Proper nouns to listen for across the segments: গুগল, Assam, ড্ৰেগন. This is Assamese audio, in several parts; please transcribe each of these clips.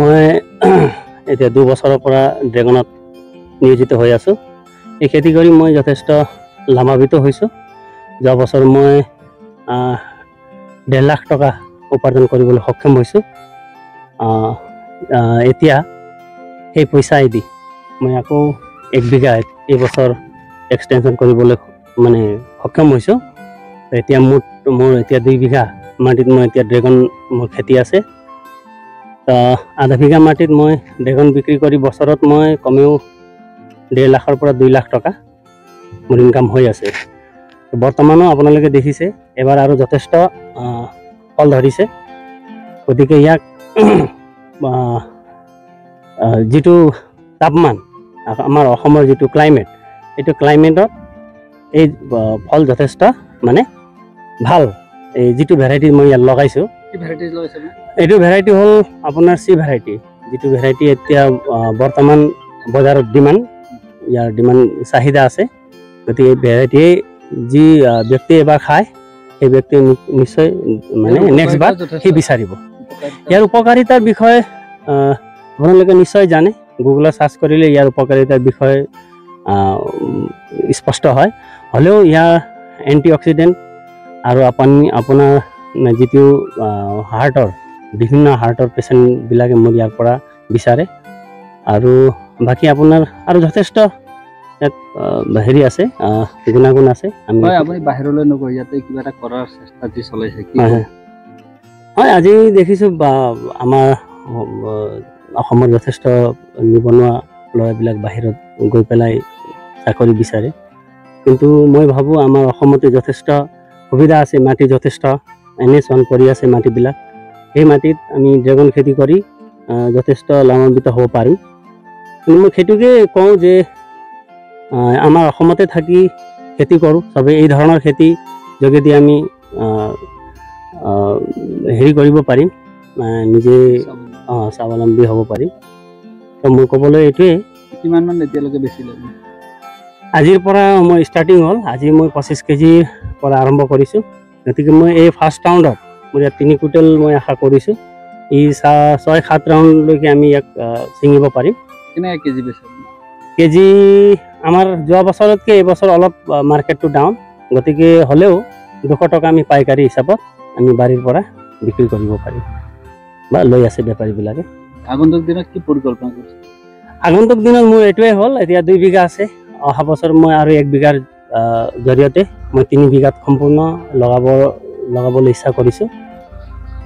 মই এতিয়া 2 বছৰৰ পৰা ড্ৰেগনত নিয়োজিত হৈ আছোঁ। এই খেতি কৰি মই যথেষ্ট লাভান্বিত হৈছোঁ। যোৱা বছৰ মই 1.5 লাখ টকা উপাৰ্জন কৰিবলৈ সক্ষম হৈছোঁ। এতিয়া সেই পইচাইদি মই আকৌ 1 বিঘা এইবছৰ এক্সটেনশ্যন কৰিবলৈ মানে সক্ষম হৈছোঁ। এতিয়া মোৰ এতিয়া 2 বিঘা মাটিত মই এতিয়া ড্ৰেগন মোৰ খেতি আছে। তো 1/2 বিঘা মাটিত মই ড্ৰেগন বিক্ৰী কৰি বছৰত মই কমেও 1.5 লাখৰ পৰা 2 লাখ টকা মোৰ ইনকাম হৈ আছে। বৰ্তমানো আপোনালোকে দেখিছে এবাৰ আৰু যথেষ্ট ফল ধৰিছে। গতিকে ইয়াক যিটো তাপমান আমাৰ অসমৰ যিটো ক্লাইমেট, এইটো ক্লাইমেটত এই ফল যথেষ্ট মানে ভাল। এই যিটো ভেৰাইটি মই ইয়াত লগাইছোঁ, এইটো ভেৰাইটি হ'ল আপোনাৰ চি ভেৰাইটি, যিটো ভেৰাইটি এতিয়া বৰ্তমান বজাৰত ডিমাণ্ড, ইয়াৰ ডিমাণ্ড চাহিদা আছে। গতিকে এই ভেৰাইটিয়ে যি ব্যক্তিয়ে এবাৰ খায়, সেই ব্যক্তিয়ে নিশ্চয় মানে নেক্সট বাৰ সি বিচাৰিব। ইয়াৰ উপকাৰিতাৰ বিষয়ে আপোনালোকে নিশ্চয় জানে, গুগলত চাৰ্চ কৰিলে ইয়াৰ উপকাৰিতাৰ বিষয়ে স্পষ্ট হয়। হ'লেও ইয়াৰ এণ্টি অক্সিডেণ্ট আৰু আপোনাৰ যিটো হাৰ্টৰ বিভিন্ন হাৰ্টৰ পেচেণ্টবিলাকে মোৰ ইয়াৰ পৰা বিচাৰে। আৰু বাকী আপোনাৰ আৰু যথেষ্ট ইয়াত হেৰি আছে, গুণাগুণ আছে। আপুনি বাহিৰলৈ নগৈ ইয়াতে কিবা এটা কৰাৰ চেষ্টা যি চলাইছে, হয় আজি দেখিছোঁ বা আমাৰ অসমৰ যথেষ্ট নিবনুৱা ল'ৰাবিলাক বাহিৰত গৈ পেলাই চাকৰি বিচাৰে। কিন্তু মই ভাবোঁ আমাৰ অসমতে যথেষ্ট সুবিধা আছে, মাটি যথেষ্ট এনেচন কৰি আছে মাটিবিলাক। সেই মাটিত আমি ড্ৰেগন খেতি কৰি যথেষ্ট লাভান্বিত হ'ব পাৰিম। কিন্তু মই সেইটোকে কওঁ যে আমাৰ অসমতে থাকি খেতি কৰোঁ, চবেই এই ধৰণৰ খেতি যোগেদি আমি হেৰি কৰিব পাৰিম, নিজে স্বাৱলম্বী হ'ব পাৰিম। তো মোৰ ক'বলৈ এইটোৱে। কিমানমান এতিয়ালৈকে বেচিলে? আজিৰ পৰা মই ষ্টাৰ্টিং হ'ল, আজি মই 25 কেজিৰ পৰা আৰম্ভ কৰিছোঁ। গতিকে মই এই ফাৰ্ষ্ট ৰাউণ্ডত মোৰ ইয়াত 3 কুইণ্টেল মই আশা কৰিছোঁ। ই 6-7 ৰাউণ্ডলৈকে আমি ইয়াক ছিঙিব পাৰিম। কেনেকৈ কেজি বেচিম? কেজি আমাৰ যোৱা বছৰতকৈ এইবছৰ অলপ মাৰ্কেটটো ডাউন, গতিকে হ'লেও 200 টকা আমি পাইকাৰী হিচাপত আমি বাৰীৰ পৰা বিক্ৰী কৰিব পাৰিম বা লৈ আছে বেপাৰীবিলাকে। আগন্তুক দিনত কি পৰিকল্পনা কৰিছে? আগন্তুক দিনত মোৰ এইটোৱে হ'ল, এতিয়া 2 বিঘা আছে। অহা বছৰ মই আৰু 1 বিঘাৰ জৰিয়তে মই 3 বিঘাত সম্পূৰ্ণ লগাবলৈ ইচ্ছা কৰিছোঁ।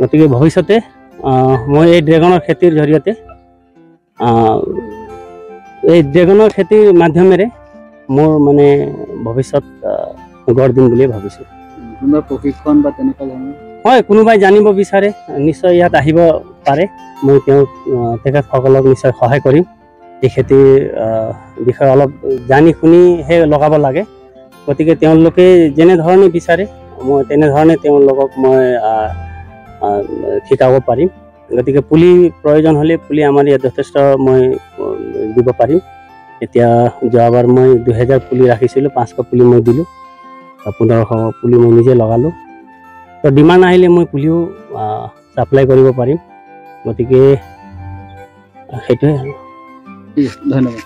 গতিকে ভৱিষ্যতে মই এই ড্ৰেগনৰ খেতিৰ জৰিয়তে এই ড্ৰেগনৰ খেতিৰ মাধ্যমেৰে মোৰ মানে ভৱিষ্যত গঢ় দিম বুলিয়ে ভাবিছোঁ। কোনোবা প্ৰশিক্ষণ বা তেনেকুৱা ধৰণৰ? হয়, কোনোবাই জানিব বিচাৰে নিশ্চয় ইয়াত আহিব পাৰে। মই তেখেতসকলক নিশ্চয় সহায় কৰিম। এই খেতিৰ বিষয়ে অলপ জানি শুনিহে লগাব লাগে। গতিকে তেওঁলোকে যেনেধৰণে বিচাৰে মই তেনেধৰণে তেওঁলোকক মই শিকাব পাৰিম। গতিকে পুলি প্ৰয়োজন হ'লে পুলি আমাৰ ইয়াত যথেষ্ট মই দিব পাৰিম। এতিয়া যোৱাবাৰ মই 2000 পুলি ৰাখিছিলোঁ, 500 পুলি মই দিলোঁ, 1500 পুলি মই নিজে লগালোঁ। তো ডিমাণ্ড আহিলে মই পুলিও ছাপ্লাই কৰিব পাৰিম। গতিকে সেইটোৱে। ধন্যবাদ।